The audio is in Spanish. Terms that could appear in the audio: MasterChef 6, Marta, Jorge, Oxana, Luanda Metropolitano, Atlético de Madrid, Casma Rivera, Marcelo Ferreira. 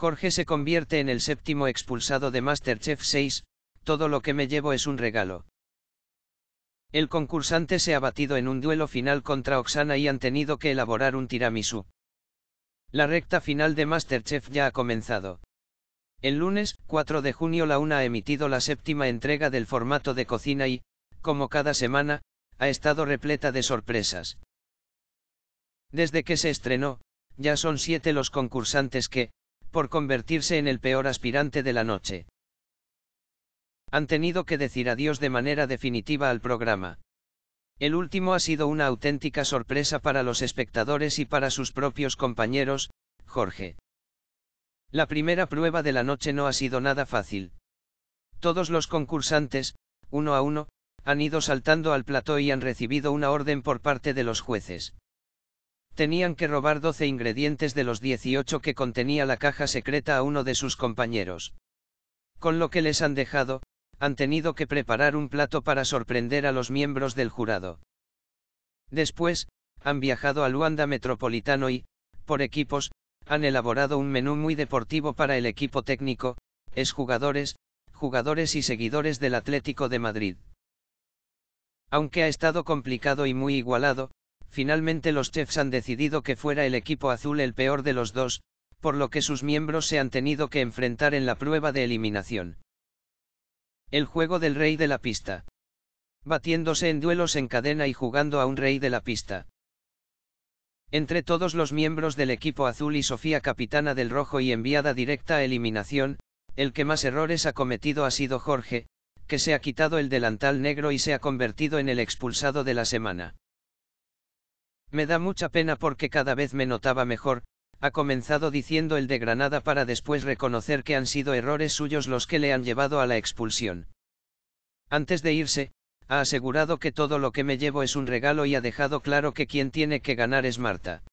Jorge se convierte en el séptimo expulsado de MasterChef 6, todo lo que me llevo es un regalo. El concursante se ha batido en un duelo final contra Oxana y han tenido que elaborar un tiramisú. La recta final de MasterChef ya ha comenzado. El lunes, 4 de junio, la una ha emitido la séptima entrega del formato de cocina y, como cada semana, ha estado repleta de sorpresas. Desde que se estrenó, ya son 7 los concursantes que, por convertirse en el peor aspirante de la noche, han tenido que decir adiós de manera definitiva al programa. El último ha sido una auténtica sorpresa para los espectadores y para sus propios compañeros, Jorge. La primera prueba de la noche no ha sido nada fácil. Todos los concursantes, uno a uno, han ido saltando al plató y han recibido una orden por parte de los jueces. Tenían que robar 12 ingredientes de los 18 que contenía la caja secreta a uno de sus compañeros. Con lo que les han dejado, han tenido que preparar un plato para sorprender a los miembros del jurado. Después, han viajado a Luanda Metropolitano y, por equipos, han elaborado un menú muy deportivo para el equipo técnico, exjugadores, jugadores y seguidores del Atlético de Madrid. Aunque ha estado complicado y muy igualado, finalmente los chefs han decidido que fuera el equipo azul el peor de los dos, por lo que sus miembros se han tenido que enfrentar en la prueba de eliminación. El juego del rey de la pista. Batiéndose en duelos en cadena y jugando a un rey de la pista. Entre todos los miembros del equipo azul y Sofía, capitana del rojo y enviada directa a eliminación, el que más errores ha cometido ha sido Jorge, que se ha quitado el delantal negro y se ha convertido en el expulsado de la semana. Me da mucha pena porque cada vez me notaba mejor, ha comenzado diciendo el de Granada para después reconocer que han sido errores suyos los que le han llevado a la expulsión. Antes de irse, ha asegurado que todo lo que me llevo es un regalo y ha dejado claro que quien tiene que ganar es Marta.